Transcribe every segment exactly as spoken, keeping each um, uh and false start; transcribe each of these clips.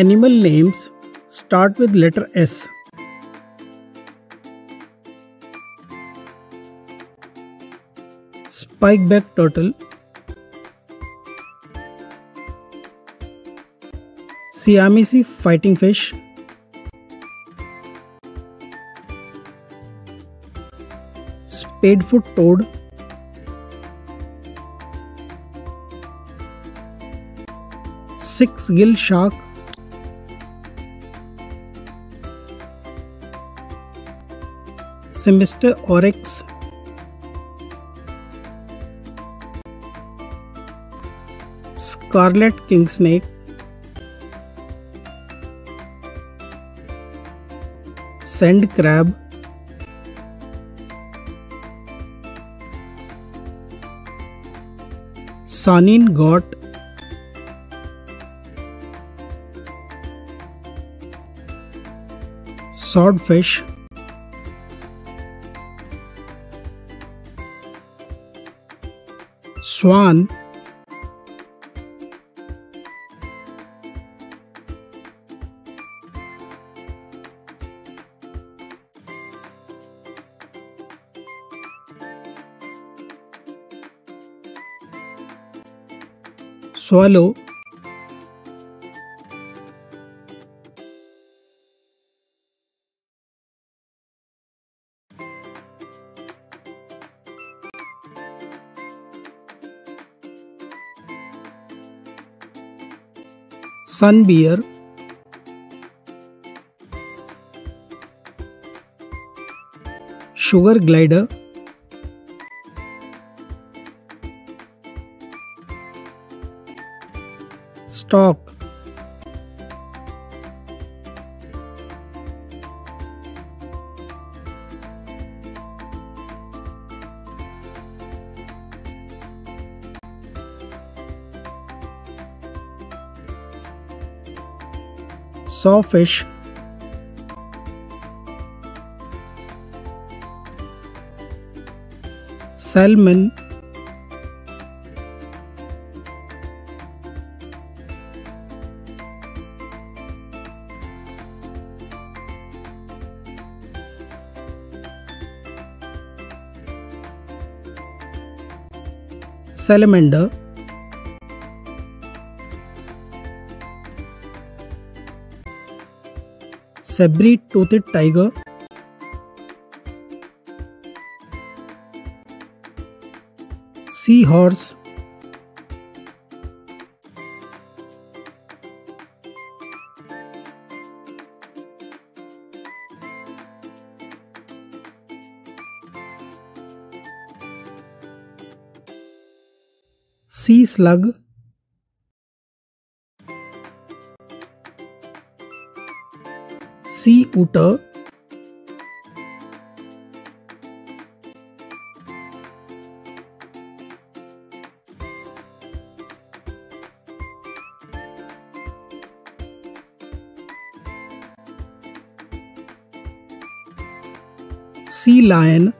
Animal names start with letter S. Spiked back turtle, Siamese fighting fish, Spadefoot toad, Sixgill shark, Scimitar oryx, Scarlet kingsnake, sand crab, Saanen goat, swordfish, swan, swallow, sun bear, sugar glider, stork, sawfish, salmon, salamander, Sabre-Toothed tiger, sea horse, sea slug, sea otter, sea lion,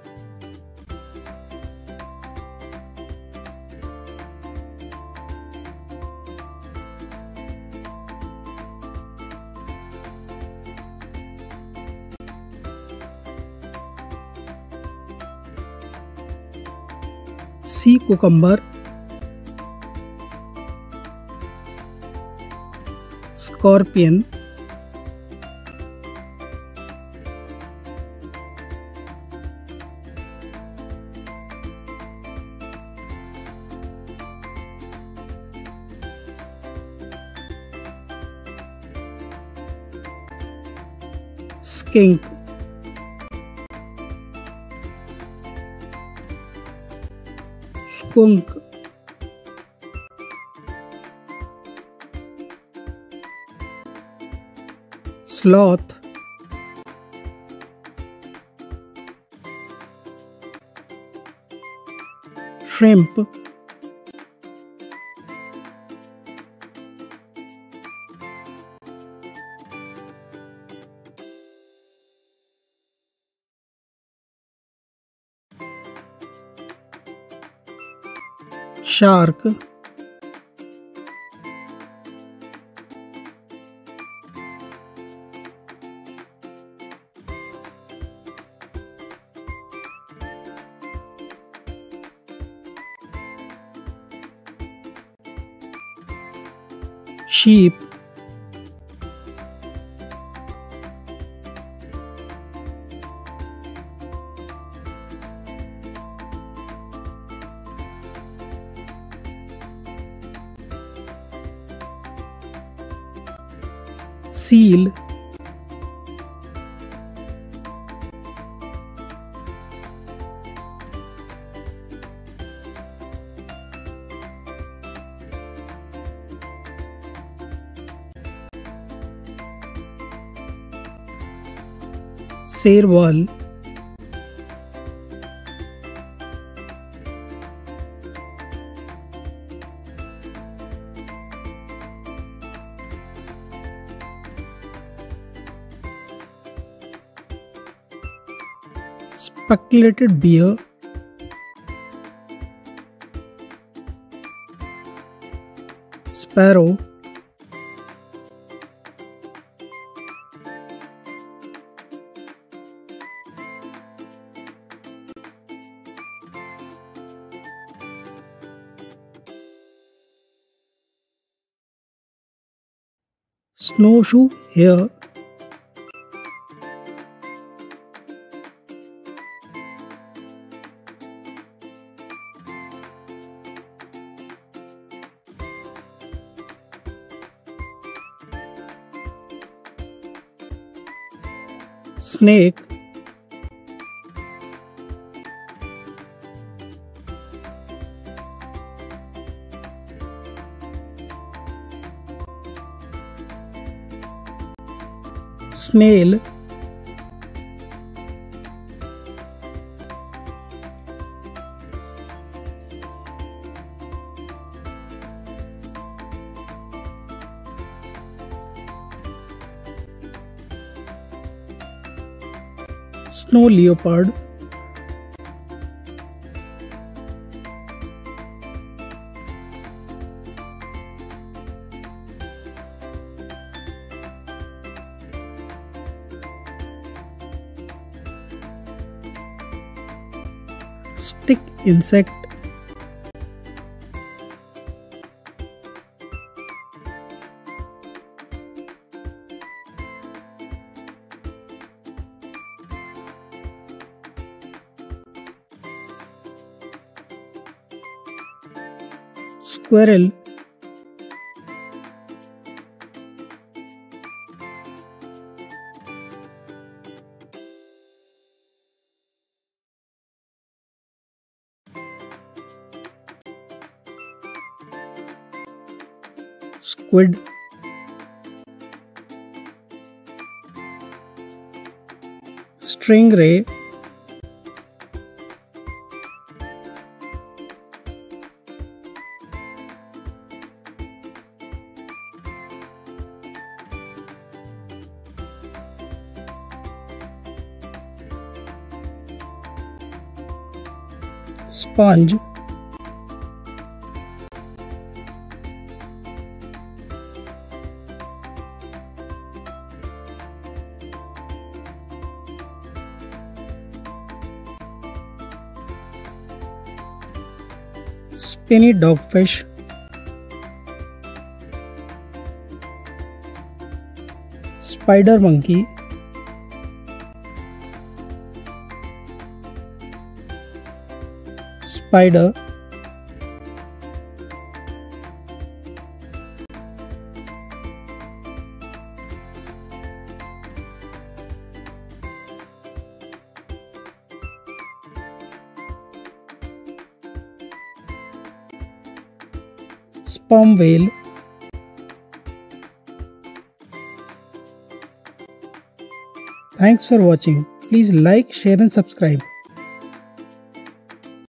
sea cucumber, scorpion, skink, skunk, sloth, shrimp, shark, sheep, seal, serval, spectacled bear, sparrow, snowshoe hare, snake, snail, snow leopard, stick insect, squirrel, squid, string ray, sponge, spiny dogfish, spider monkey, spider, sperm whale, Thanks for watching. Please like, share and subscribe.